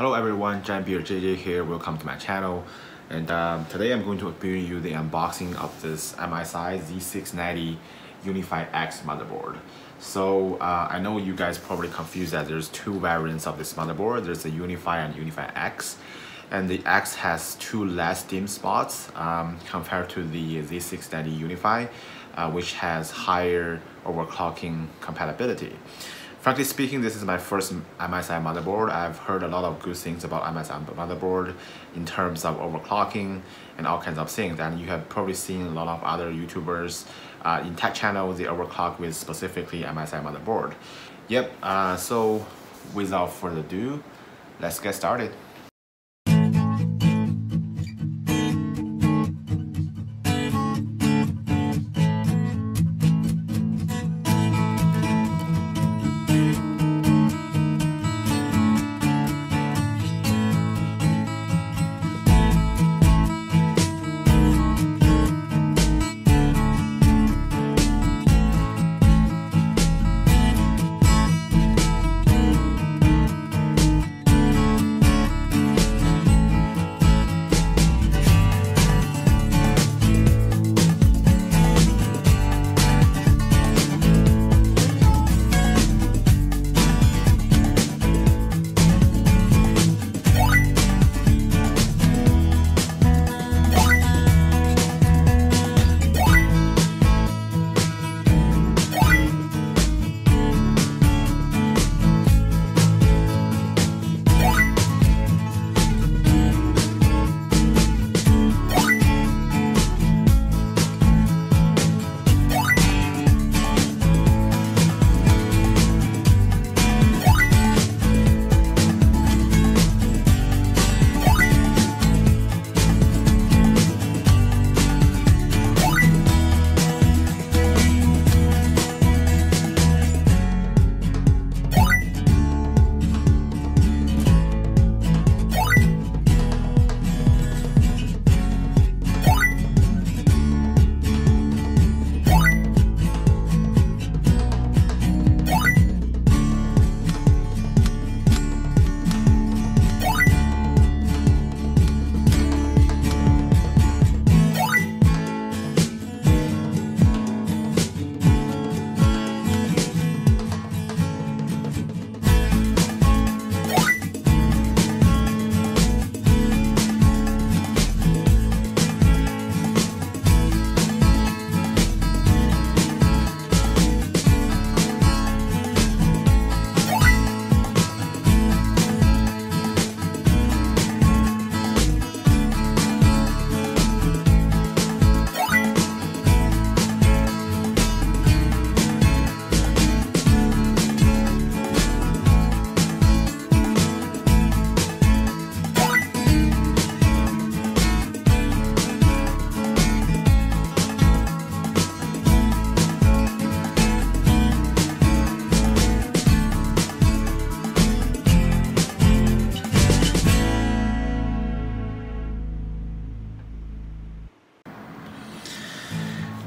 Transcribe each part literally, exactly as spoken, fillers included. Hello everyone, Giant Beard J J here. Welcome to my channel. And um, today I'm going to bring you the unboxing of this M S I Z six ninety Unify X motherboard. So uh, I know you guys probably confused that there's two variants of this motherboard. There's the Unify and Unify X. And the X has two less DIMM spots um, compared to the Z six ninety Unify, uh, which has higher overclocking compatibility. Frankly speaking, this is my first M S I motherboard. I've heard a lot of good things about M S I motherboard in terms of overclocking and all kinds of things. And you have probably seen a lot of other YouTubers uh, in tech channels, they overclock with specifically M S I motherboard. Yep, uh, so without further ado, let's get started.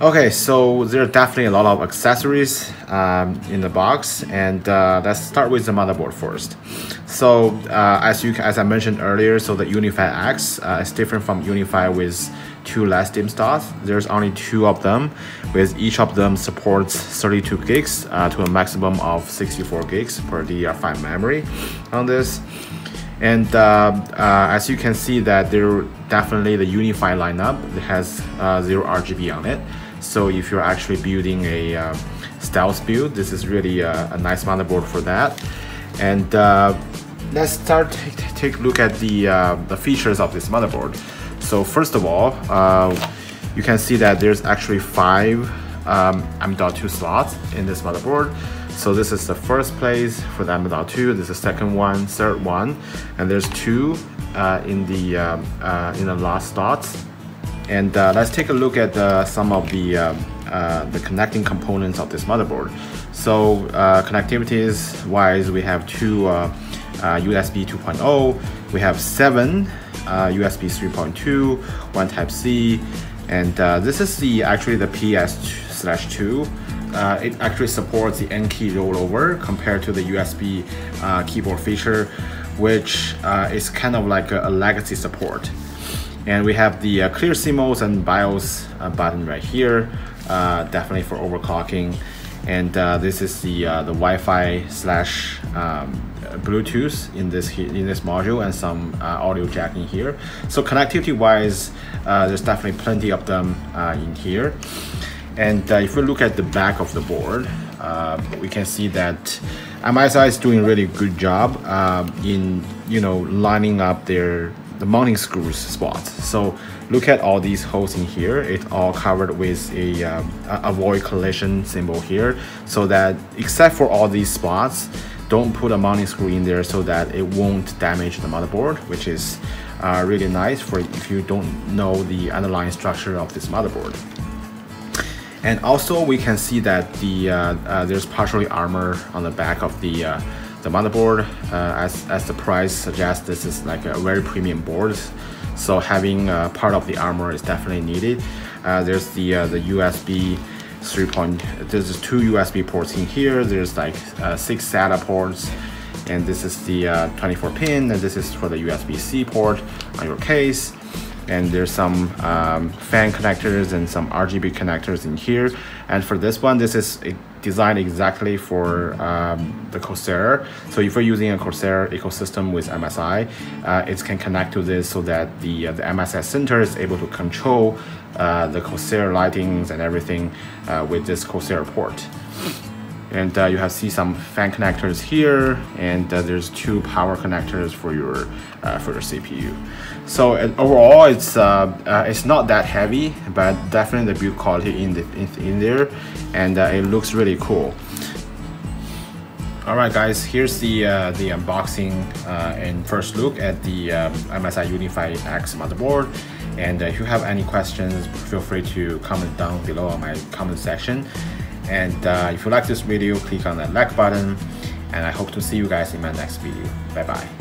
Okay, so there are definitely a lot of accessories um, in the box, and uh, let's start with the motherboard first. So uh, as you as I mentioned earlier, so the Unify X uh, is different from Unify with two less DIMM slots. There's only two of them, with each of them supports thirty-two gigs uh, to a maximum of sixty-four gigs per D D R five memory on this. And uh, uh, as you can see, that there definitely the Unify lineup has uh, zero R G B on it. So if you're actually building a uh, stealth build, this is really a, a nice motherboard for that. And uh, let's start take a look at the uh, the features of this motherboard. So first of all, uh, you can see that there's actually five um, M dot two slots in this motherboard. So this is the first place for the M dot two. This is the second one, third one, and there's two uh, in the um, uh, in the last slots. And uh, let's take a look at uh, some of the uh, uh, the connecting components of this motherboard. So uh, connectivities wise, we have two uh, uh, U S B two point oh, we have seven uh, U S B three point two, one Type C, and uh, this is the actually the P S two. Uh, it actually supports the N key rollover compared to the U S B uh, keyboard feature, which uh, is kind of like a, a legacy support. And we have the uh, clear C MOS and BIOS uh, button right here, uh, definitely for overclocking. And uh, this is the uh, the Wi-Fi slash um, Bluetooth in this in this module, and some uh, audio jack in here. So connectivity wise, uh, there's definitely plenty of them uh, in here. And uh, if we look at the back of the board, uh, we can see that M S I is doing a really good job uh, in you know lining up their the mounting screws spots. So look at all these holes in here. It's all covered with a um, avoid collision symbol here, so that except for all these spots, don't put a mounting screw in there so that it won't damage the motherboard, which is uh, really nice for if you don't know the underlying structure of this motherboard. And also we can see that the uh, uh, there's partially armor on the back of the uh, the motherboard. Uh, as, as the price suggests, this is like a very premium board, so having uh, part of the armor is definitely needed. Uh, there's the uh, the U S B three point oh. There's two U S B ports in here. There's like uh, six SATA ports, and this is the uh, twenty-four pin, and this is for the U S B C port on your case. And there's some um, fan connectors and some R G B connectors in here. And for this one, this is designed exactly for um, the Corsair. So if you're using a Corsair ecosystem with M S I, uh, it can connect to this so that the, uh, the M S I center is able to control uh, the Corsair lightings and everything uh, with this Corsair port. And uh, you have see some fan connectors here, and uh, there's two power connectors for your uh, for your C P U. So uh, overall, it's uh, uh, it's not that heavy, but definitely the build quality in the in, in there, and uh, it looks really cool. All right, guys, here's the uh, the unboxing uh, and first look at the um, M S I Unify X motherboard. And uh, if you have any questions, feel free to comment down below on my comment section. And uh, if you like this video, click on that like button, and I hope to see you guys in my next video. Bye bye.